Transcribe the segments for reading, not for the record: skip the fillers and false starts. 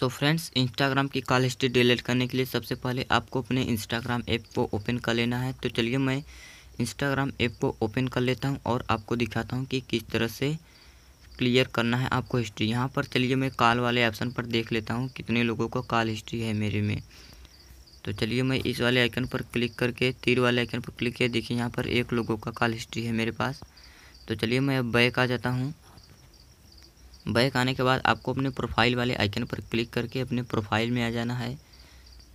सो friends, Instagram की call history delete करने के लिए सबसे पहले आपको अपने इंस्टाग्राम ऐप को ओपन कर लेना है। तो चलिए मैं इंस्टाग्राम ऐप को ओपन कर लेता हूं और आपको दिखाता हूं कि किस तरह से क्लियर करना है आपको हिस्ट्री। यहां पर चलिए मैं कॉल वाले ऑप्शन पर देख लेता हूं कितने लोगों को कॉल हिस्ट्री है मेरे में। तो चलिए मैं इस वाले आइकन पर क्लिक करके तीर वाले आइकन पर क्लिक किया। देखिए यहाँ पर एक लोगों का कॉल हिस्ट्री है मेरे पास। तो चलिए मैं अब बैक आ जाता हूँ। बैक आने के बाद आपको अपने प्रोफाइल वाले आइकन पर क्लिक करके अपने प्रोफाइल में आ जाना है।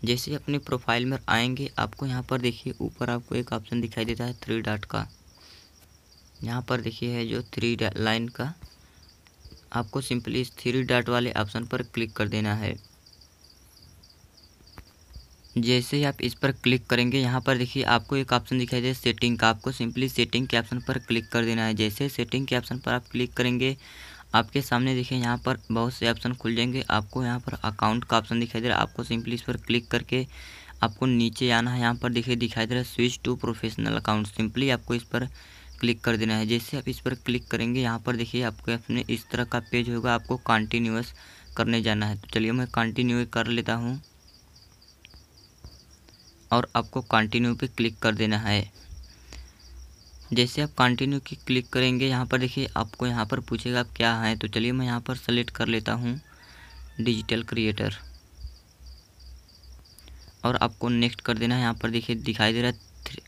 जैसे अपने प्रोफाइल में आएंगे आपको यहाँ पर देखिए ऊपर आपको एक ऑप्शन दिखाई देता है थ्री डॉट का। यहाँ पर देखिए है जो थ्री लाइन का, आपको सिंपली इस थ्री डॉट वाले ऑप्शन पर क्लिक कर देना है। जैसे ही आप इस पर क्लिक करेंगे यहाँ पर देखिए आपको एक ऑप्शन दिखाई दे सेटिंग का, आपको सिंपली सेटिंग के ऑप्शन पर क्लिक कर देना है। जैसे सेटिंग के ऑप्शन पर आप क्लिक करेंगे आपके सामने देखिए यहाँ पर बहुत से ऑप्शन खुल जाएंगे। आपको यहाँ पर अकाउंट का ऑप्शन दिखाई दे रहा है, आपको सिंपली इस पर क्लिक करके आपको नीचे आना है। यहाँ पर देखिए दिखाई दे रहा है switch to professional account, simply आपको इस पर क्लिक कर देना है। जैसे आप इस पर क्लिक करेंगे यहाँ पर देखिए आपको अपने इस तरह का पेज होगा, आपको कंटिन्यूअस करने जाना है। तो चलिए मैं कंटिन्यू कर लेता हूँ और आपको कंटिन्यू पे क्लिक कर देना है। जैसे आप कंटिन्यू की क्लिक करेंगे यहाँ पर देखिए आपको यहाँ पर पूछेगा आप क्या हैं। तो चलिए मैं यहाँ पर सेलेक्ट कर लेता हूँ डिजिटल क्रिएटर और आपको नेक्स्ट कर देना है। यहाँ पर देखिए दिखाई दे रहा है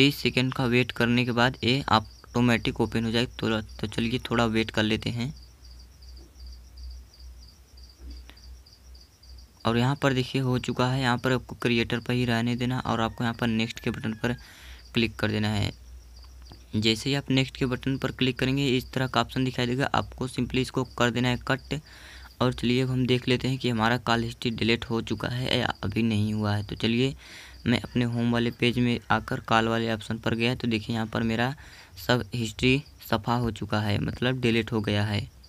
30 सेकेंड का वेट करने के बाद ये ऑटोमेटिक ओपन हो जाएगा। तो चलिए थोड़ा वेट कर लेते हैं। और यहाँ पर देखिए हो चुका है, यहाँ पर आपको क्रिएटर पर ही रहने देना और आपको यहाँ पर नेक्स्ट के बटन पर क्लिक कर देना है। जैसे ही आप नेक्स्ट के बटन पर क्लिक करेंगे इस तरह का ऑप्शन दिखाई देगा, आपको सिंपली इसको कर देना है कट। और चलिए अब हम देख लेते हैं कि हमारा कॉल हिस्ट्री डिलीट हो चुका है या अभी नहीं हुआ है। तो चलिए मैं अपने होम वाले पेज में आकर कॉल वाले ऑप्शन पर गया। तो देखिए यहाँ पर मेरा सब हिस्ट्री सफ़ा हो चुका है, मतलब डिलीट हो गया है।